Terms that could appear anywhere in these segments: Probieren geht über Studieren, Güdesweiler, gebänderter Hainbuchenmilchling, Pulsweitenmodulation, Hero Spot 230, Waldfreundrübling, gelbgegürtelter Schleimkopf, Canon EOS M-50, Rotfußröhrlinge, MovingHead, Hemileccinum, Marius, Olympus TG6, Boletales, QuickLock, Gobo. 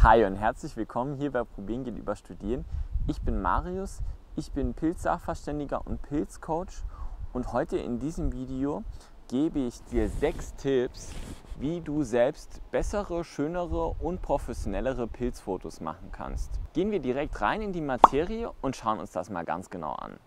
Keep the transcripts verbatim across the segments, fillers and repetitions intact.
Hi und herzlich willkommen hier bei Probieren geht über Studieren. Ich bin Marius, ich bin Pilzsachverständiger und Pilzcoach und heute in diesem Video gebe ich dir sechs Tipps, wie du selbst bessere, schönere und professionellere Pilzfotos machen kannst. Gehen wir direkt rein in die Materie und schauen uns das mal ganz genau an.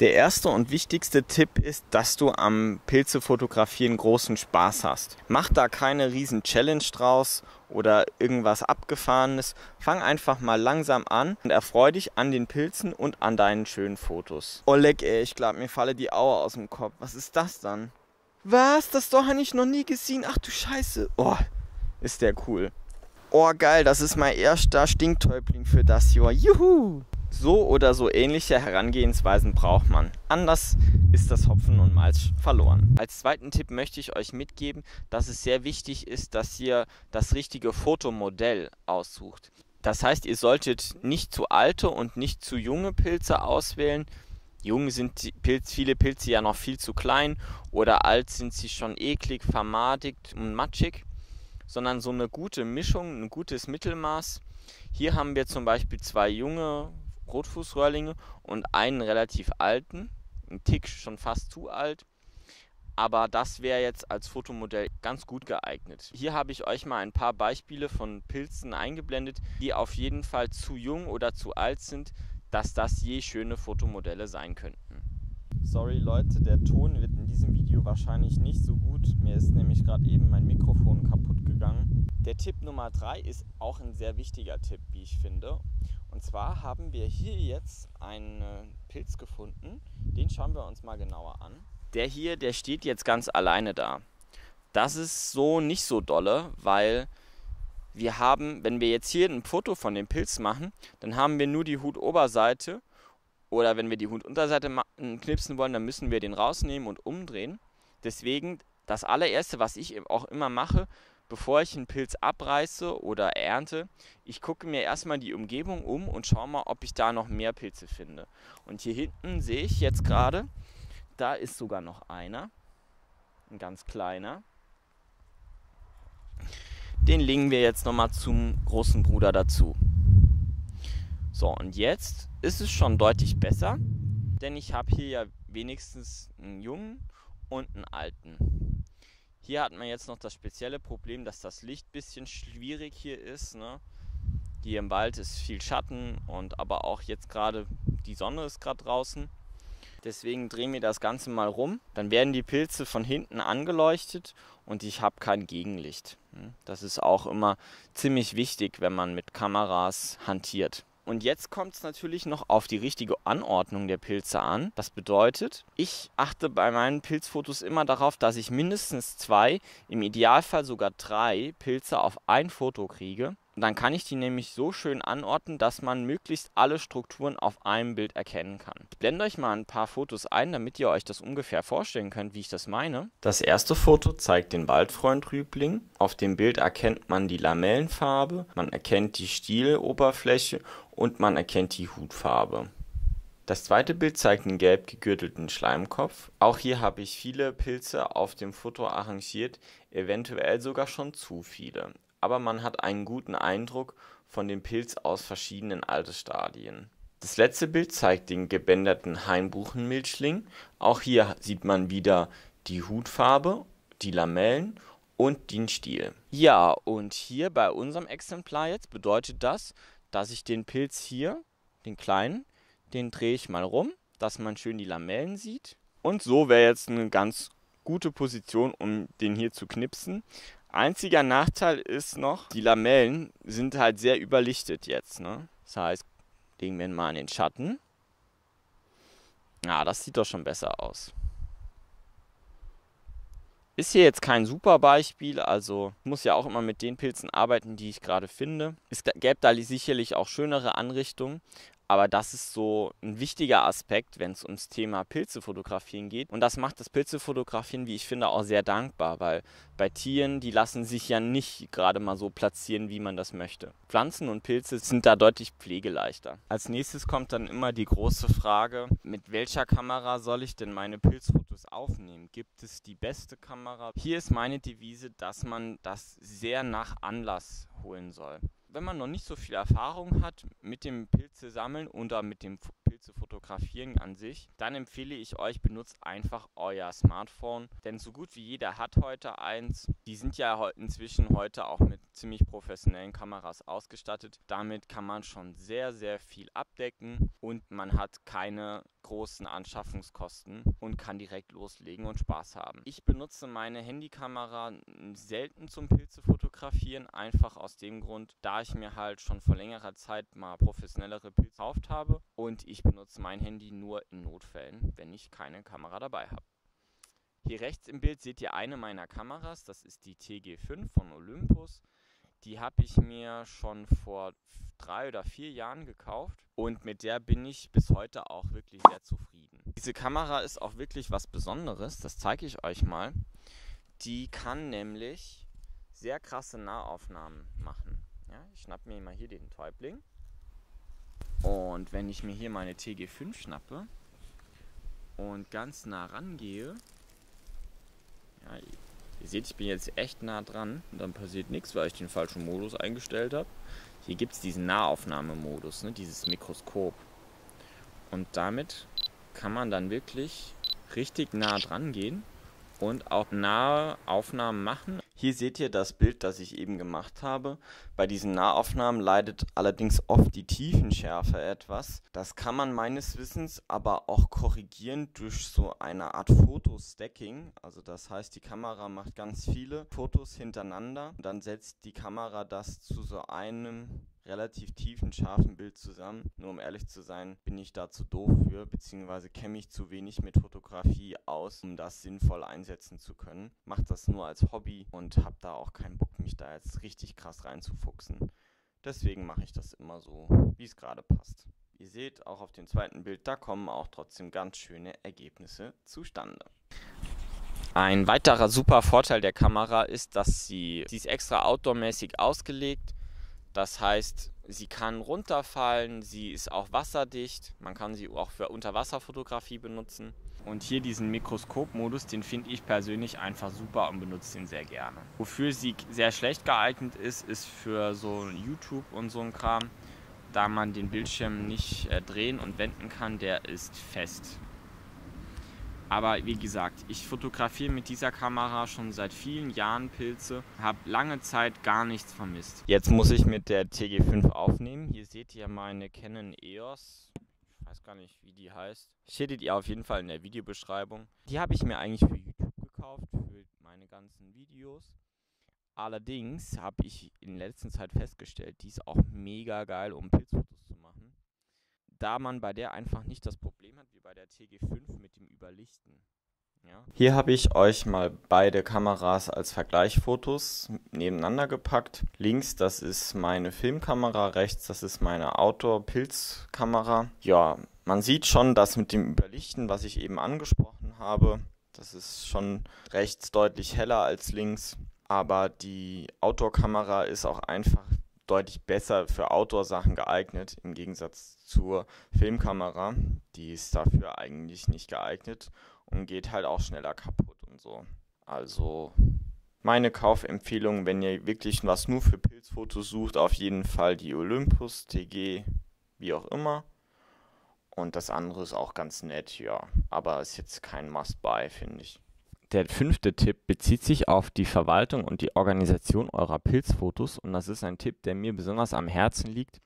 Der erste und wichtigste Tipp ist, dass du am Pilzefotografieren großen Spaß hast. Mach da keine riesen Challenge draus oder irgendwas Abgefahrenes. Fang einfach mal langsam an und erfreu dich an den Pilzen und an deinen schönen Fotos. Oh leck ey, ich glaube mir falle die Aue aus dem Kopf. Was ist das dann? Was? Das doch habe ich noch nie gesehen. Ach du Scheiße. Oh, ist der cool. Oh geil, das ist mein erster Stinktäubling für das Jahr. Juhu! So oder so ähnliche Herangehensweisen braucht man. Anders ist das Hopfen und Malz verloren. Als zweiten Tipp möchte ich euch mitgeben, dass es sehr wichtig ist, dass ihr das richtige Fotomodell aussucht. Das heißt, ihr solltet nicht zu alte und nicht zu junge Pilze auswählen. Jung sind die Pilz, viele Pilze ja noch viel zu klein oder alt sind sie schon eklig, vermadigt und matschig. Sondern so eine gute Mischung, ein gutes Mittelmaß. Hier haben wir zum Beispiel zwei junge Rotfußröhrlinge und einen relativ alten, ein Tick schon fast zu alt, aber das wäre jetzt als Fotomodell ganz gut geeignet. Hier habe ich euch mal ein paar Beispiele von Pilzen eingeblendet, die auf jeden Fall zu jung oder zu alt sind, dass das je schöne Fotomodelle sein könnten. Sorry Leute, der Ton wird in diesem Video wahrscheinlich nicht so gut, mir ist nämlich gerade eben mein Mikrofon kaputt gegangen. Der Tipp Nummer drei ist auch ein sehr wichtiger Tipp, wie ich finde. Und zwar haben wir hier jetzt einen Pilz gefunden, den schauen wir uns mal genauer an. Der hier, der steht jetzt ganz alleine da. Das ist so nicht so dolle, weil wir haben, wenn wir jetzt hier ein Foto von dem Pilz machen, dann haben wir nur die Hutoberseite oder wenn wir die Hutunterseite knipsen wollen, dann müssen wir den rausnehmen und umdrehen. Deswegen das allererste, was ich auch immer mache, bevor ich einen Pilz abreiße oder ernte, ich gucke mir erstmal die Umgebung um und schaue mal, ob ich da noch mehr Pilze finde. Und hier hinten sehe ich jetzt gerade, da ist sogar noch einer, ein ganz kleiner. Den legen wir jetzt nochmal zum großen Bruder dazu. So, und jetzt ist es schon deutlich besser, denn ich habe hier ja wenigstens einen jungen und einen alten. Hier hat man jetzt noch das spezielle Problem, dass das Licht ein bisschen schwierig hier ist, ne? Hier im Wald ist viel Schatten und aber auch jetzt gerade, die Sonne ist gerade draußen. Deswegen drehen wir das Ganze mal rum. Dann werden die Pilze von hinten angeleuchtet und ich habe kein Gegenlicht. Das ist auch immer ziemlich wichtig, wenn man mit Kameras hantiert. Und jetzt kommt es natürlich noch auf die richtige Anordnung der Pilze an. Das bedeutet, ich achte bei meinen Pilzfotos immer darauf, dass ich mindestens zwei, im Idealfall sogar drei Pilze auf ein Foto kriege. Und dann kann ich die nämlich so schön anordnen, dass man möglichst alle Strukturen auf einem Bild erkennen kann. Ich blende euch mal ein paar Fotos ein, damit ihr euch das ungefähr vorstellen könnt, wie ich das meine. Das erste Foto zeigt den Waldfreundrübling. Auf dem Bild erkennt man die Lamellenfarbe, man erkennt die Stieloberfläche und man erkennt die Hutfarbe. Das zweite Bild zeigt den gelbgegürtelten Schleimkopf. Auch hier habe ich viele Pilze auf dem Foto arrangiert, eventuell sogar schon zu viele. Aber man hat einen guten Eindruck von dem Pilz aus verschiedenen Altersstadien. Das letzte Bild zeigt den gebänderten Hainbuchenmilchling. Auch hier sieht man wieder die Hutfarbe, die Lamellen und den Stiel. Ja, und hier bei unserem Exemplar jetzt bedeutet das, dass ich den Pilz hier, den kleinen, den drehe ich mal rum, dass man schön die Lamellen sieht. Und so wäre jetzt eine ganz gute Position, um den hier zu knipsen. Einziger Nachteil ist noch, die Lamellen sind halt sehr überlichtet jetzt, ne? Das heißt, legen wir ihn mal in den Schatten. Na, ja, das sieht doch schon besser aus. Ist hier jetzt kein super Beispiel, also ich muss ja auch immer mit den Pilzen arbeiten, die ich gerade finde. Es gäbe da sicherlich auch schönere Anrichtungen, aber das ist so ein wichtiger Aspekt, wenn es ums Thema Pilzefotografieren geht. Und das macht das Pilzefotografieren, wie ich finde, auch sehr dankbar, weil bei Tieren, die lassen sich ja nicht gerade mal so platzieren, wie man das möchte. Pflanzen und Pilze sind da deutlich pflegeleichter. Als nächstes kommt dann immer die große Frage, mit welcher Kamera soll ich denn meine Pilzfotos aufnehmen? Gibt es die beste Kamera? Hier ist meine Devise, dass man das sehr nach Anlass holen soll. wenn man noch nicht so viel Erfahrung hat mit dem Pilze sammeln oder mit dem Pilze fotografieren an sich, dann empfehle ich euch, benutzt einfach euer Smartphone, denn so gut wie jeder hat heute eins. Die sind ja inzwischen heute auch mit ziemlich professionellen Kameras ausgestattet. Damit kann man schon sehr, sehr viel abdecken und man hat keine großen Anschaffungskosten und kann direkt loslegen und Spaß haben. Ich benutze meine Handykamera selten zum Pilze fotografieren, einfach aus dem Grund, da ich mir halt schon vor längerer Zeit mal professionellere Pilze gekauft habe und ich benutze mein Handy nur in Notfällen, wenn ich keine Kamera dabei habe. Hier rechts im Bild seht ihr eine meiner Kameras, das ist die T G fünf von Olympus. Die habe ich mir schon vor drei oder vier Jahren gekauft und mit der bin ich bis heute auch wirklich sehr zufrieden. Diese Kamera ist auch wirklich was Besonderes, das zeige ich euch mal. Die kann nämlich sehr krasse Nahaufnahmen machen. Ja, ich schnappe mir mal hier den Täubling und wenn ich mir hier meine T G fünf schnappe und ganz nah rangehe, ja, ihr seht, ich bin jetzt echt nah dran und dann passiert nichts, weil ich den falschen Modus eingestellt habe. Hier gibt es diesen Nahaufnahmemodus, ne, dieses Mikroskop. Und damit kann man dann wirklich richtig nah dran gehen und auch nahe Aufnahmen machen. Hier seht ihr das Bild, das ich eben gemacht habe. Bei diesen Nahaufnahmen leidet allerdings oft die Tiefenschärfe etwas. Das kann man meines Wissens aber auch korrigieren durch so eine Art Fotostacking. Also das heißt, die Kamera macht ganz viele Fotos hintereinander. Und dann setzt die Kamera das zu so einem relativ tiefen, scharfen Bild zusammen. Nur um ehrlich zu sein, bin ich da zu doof für, beziehungsweise kenne mich zu wenig mit Fotografie aus, um das sinnvoll einsetzen zu können. Mache das nur als Hobby und habe da auch keinen Bock, mich da jetzt richtig krass reinzufuchsen. Deswegen mache ich das immer so, wie es gerade passt. Ihr seht, auch auf dem zweiten Bild, da kommen auch trotzdem ganz schöne Ergebnisse zustande. Ein weiterer super Vorteil der Kamera ist, dass sie, sie ist extra outdoormäßig ausgelegt. Das heißt, sie kann runterfallen, sie ist auch wasserdicht, man kann sie auch für Unterwasserfotografie benutzen. Und hier diesen Mikroskopmodus, den finde ich persönlich einfach super und benutze ihn sehr gerne. Wofür sie sehr schlecht geeignet ist, ist für so YouTube und so ein Kram, da man den Bildschirm nicht äh, drehen und wenden kann, der ist fest. Aber wie gesagt, ich fotografiere mit dieser Kamera schon seit vielen Jahren Pilze, habe lange Zeit gar nichts vermisst. Jetzt muss ich mit der T G fünf aufnehmen. Hier seht ihr meine Canon E O S. Ich weiß gar nicht, wie die heißt. Steht ihr auf jeden Fall in der Videobeschreibung. Die habe ich mir eigentlich für YouTube gekauft, für meine ganzen Videos. Allerdings habe ich in letzter Zeit festgestellt, die ist auch mega geil, um Pilzfotos zu machen. Da man bei der einfach nicht das Problem hat, wie bei der T G fünf mit dem Überlichten. Ja. Hier habe ich euch mal beide Kameras als Vergleichfotos nebeneinander gepackt. Links, das ist meine Filmkamera, rechts, das ist meine Outdoor-Pilzkamera. Ja, man sieht schon, dass mit dem Überlichten, was ich eben angesprochen habe, das ist schon rechts deutlich heller als links. Aber die Outdoor-Kamera ist auch einfach deutlich besser für Outdoor-Sachen geeignet, im Gegensatz zur Filmkamera. Die ist dafür eigentlich nicht geeignet und geht halt auch schneller kaputt und so. Also meine Kaufempfehlung, wenn ihr wirklich was nur für Pilzfotos sucht, auf jeden Fall die Olympus, T G, wie auch immer. Und das andere ist auch ganz nett, ja, aber ist jetzt kein Must-Buy, finde ich. Der fünfte Tipp bezieht sich auf die Verwaltung und die Organisation eurer Pilzfotos und das ist ein Tipp, der mir besonders am Herzen liegt,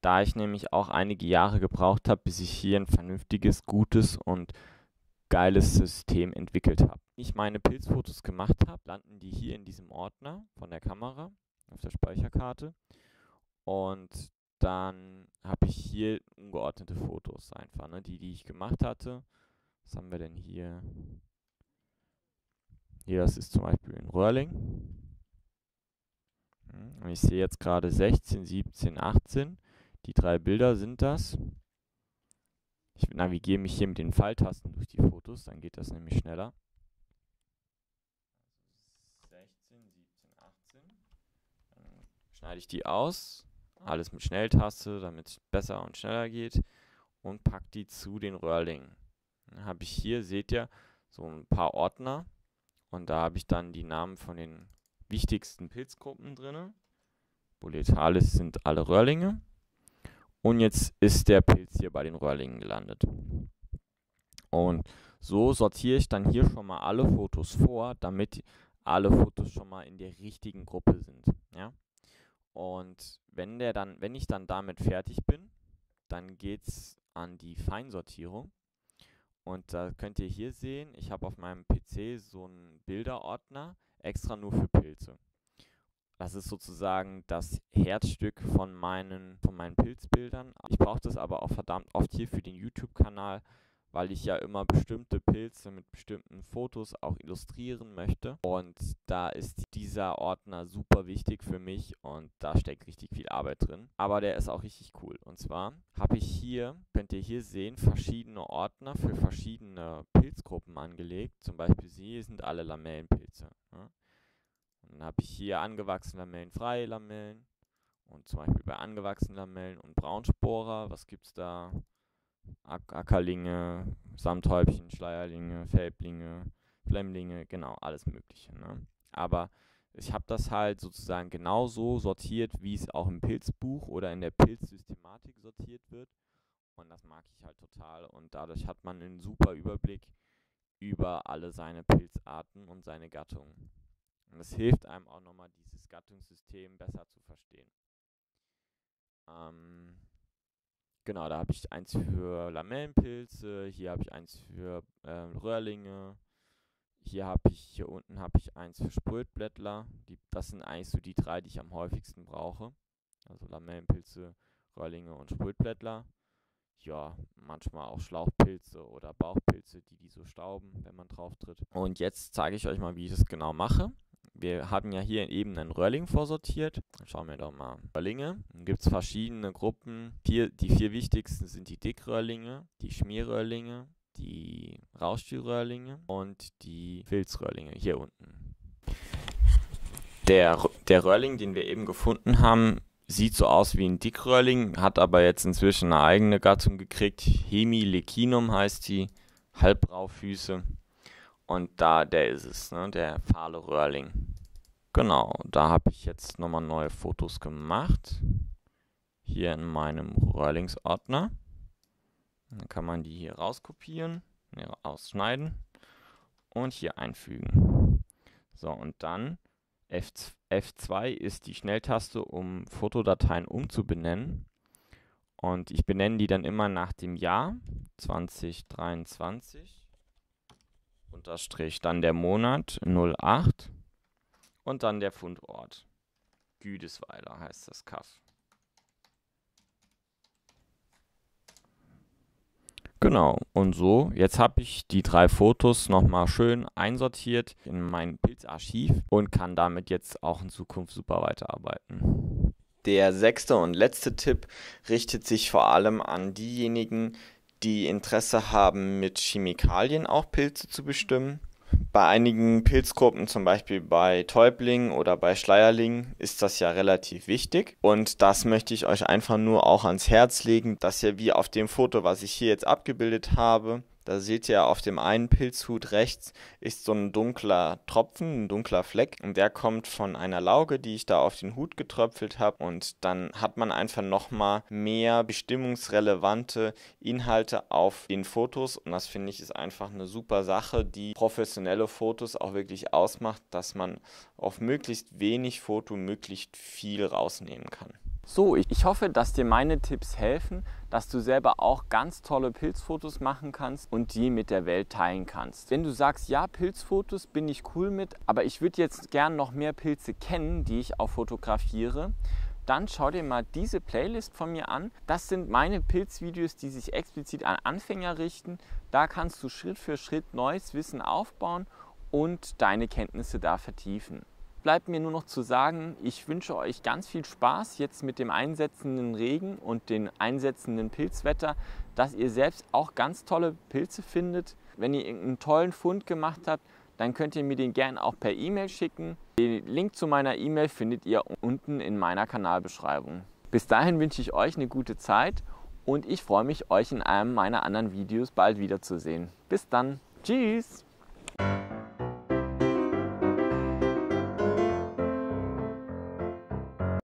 da ich nämlich auch einige Jahre gebraucht habe, bis ich hier ein vernünftiges, gutes und geiles System entwickelt habe. Wenn ich meine Pilzfotos gemacht habe, landen die hier in diesem Ordner von der Kamera auf der Speicherkarte und dann habe ich hier ungeordnete Fotos einfach, ne? die, die ich gemacht hatte. Was haben wir denn hier? Hier, das ist zum Beispiel ein Röhrling. Und ich sehe jetzt gerade sechzehn, siebzehn, achtzehn. Die drei Bilder sind das. Ich navigiere mich hier mit den Pfeiltasten durch die Fotos, dann geht das nämlich schneller. sechzehn, siebzehn, achtzehn. Dann schneide ich die aus. Alles mit Schnelltaste, damit es besser und schneller geht. Und packe die zu den Röhrlingen. Dann habe ich hier, seht ihr, so ein paar Ordner. Und da habe ich dann die Namen von den wichtigsten Pilzgruppen drin. Boletales sind alle Röhrlinge. Und jetzt ist der Pilz hier bei den Röhrlingen gelandet. Und so sortiere ich dann hier schon mal alle Fotos vor, damit alle Fotos schon mal in der richtigen Gruppe sind. Ja? Und wenn, der dann, wenn ich dann damit fertig bin, dann geht es an die Feinsortierung. Und da könnt ihr hier sehen, ich habe auf meinem P C so einen Bilderordner, extra nur für Pilze. Das ist sozusagen das Herzstück von meinen, von meinen Pilzbildern. Ich brauche das aber auch verdammt oft hier für den YouTube-Kanal, weil ich ja immer bestimmte Pilze mit bestimmten Fotos auch illustrieren möchte. Und da ist dieser Ordner super wichtig für mich und da steckt richtig viel Arbeit drin. Aber der ist auch richtig cool. Und zwar habe ich hier, könnt ihr hier sehen, verschiedene Ordner für verschiedene Pilzgruppen angelegt. Zum Beispiel hier sind alle Lamellenpilze. Ja. Und dann habe ich hier angewachsene Lamellen, freie Lamellen. Und zum Beispiel bei angewachsenen Lamellen und Braunsporer, was gibt es da? Ackerlinge, Samthäubchen, Schleierlinge, Fälblinge, Flemmlinge, genau, alles Mögliche. Ne? Aber ich habe das halt sozusagen genauso sortiert, wie es auch im Pilzbuch oder in der Pilzsystematik sortiert wird. Und das mag ich halt total. Und dadurch hat man einen super Überblick über alle seine Pilzarten und seine Gattungen. Und das hilft einem auch nochmal, dieses Gattungssystem besser zu verstehen. Ähm... Genau, da habe ich eins für Lamellenpilze, hier habe ich eins für äh, Röhrlinge, hier habe ich, hier unten habe ich eins für Sprötblättler. Die, das sind eigentlich so die drei, die ich am häufigsten brauche. Also Lamellenpilze, Röhrlinge und Sprötblättler. Ja, manchmal auch Schlauchpilze oder Bauchpilze, die die so stauben, wenn man drauf tritt. Und jetzt zeige ich euch mal, wie ich das genau mache. Wir haben ja hier eben einen Röhrling vorsortiert. Schauen wir doch mal Röhrlinge. Dann gibt es verschiedene Gruppen. Vier, die vier wichtigsten sind die Dickröhrlinge, die Schmierröhrlinge, die Raustierröhrlinge und die Filzröhrlinge hier unten. Der, der Röhrling, den wir eben gefunden haben, sieht so aus wie ein Dickröhrling, hat aber jetzt inzwischen eine eigene Gattung gekriegt. Hemileccinum heißt die, Halbraufüße. Und da, der ist es, ne? Der fahle Röhrling. Genau, da habe ich jetzt nochmal neue Fotos gemacht. Hier in meinem Röhrlingsordner. Dann kann man die hier rauskopieren, ne, ausschneiden und hier einfügen. So, und dann F zwei ist die Schnelltaste, um Fotodateien umzubenennen. Und ich benenne die dann immer nach dem Jahr zwanzig dreiundzwanzig. Unterstrich, dann der Monat null acht und dann der Fundort. Güdesweiler heißt das Kaff. Genau, und so, jetzt habe ich die drei Fotos nochmal schön einsortiert in mein Pilzarchiv und kann damit jetzt auch in Zukunft super weiterarbeiten. Der sechste und letzte Tipp richtet sich vor allem an diejenigen, die Interesse haben, mit Chemikalien auch Pilze zu bestimmen. Bei einigen Pilzgruppen, zum Beispiel bei Täublingen oder bei Schleierlingen, ist das ja relativ wichtig. Und das möchte ich euch einfach nur auch ans Herz legen, dass ihr wie auf dem Foto, was ich hier jetzt abgebildet habe, da seht ihr auf dem einen Pilzhut rechts ist so ein dunkler Tropfen, ein dunkler Fleck. Und der kommt von einer Lauge, die ich da auf den Hut getröpfelt habe. Und dann hat man einfach nochmal mehr bestimmungsrelevante Inhalte auf den Fotos. Und das finde ich ist einfach eine super Sache, die professionelle Fotos auch wirklich ausmacht, dass man auf möglichst wenig Foto möglichst viel rausnehmen kann. So, ich hoffe, dass dir meine Tipps helfen, dass du selber auch ganz tolle Pilzfotos machen kannst und die mit der Welt teilen kannst. Wenn du sagst, ja, Pilzfotos bin ich cool mit, aber ich würde jetzt gern noch mehr Pilze kennen, die ich auch fotografiere, dann schau dir mal diese Playlist von mir an. Das sind meine Pilzvideos, die sich explizit an Anfänger richten. Da kannst du Schritt für Schritt neues Wissen aufbauen und deine Kenntnisse da vertiefen. Bleibt mir nur noch zu sagen, ich wünsche euch ganz viel Spaß jetzt mit dem einsetzenden Regen und dem einsetzenden Pilzwetter, dass ihr selbst auch ganz tolle Pilze findet. Wenn ihr irgendeinen tollen Fund gemacht habt, dann könnt ihr mir den gerne auch per E-Mail schicken. Den Link zu meiner E-Mail findet ihr unten in meiner Kanalbeschreibung. Bis dahin wünsche ich euch eine gute Zeit und ich freue mich, euch in einem meiner anderen Videos bald wiederzusehen. Bis dann. Tschüss!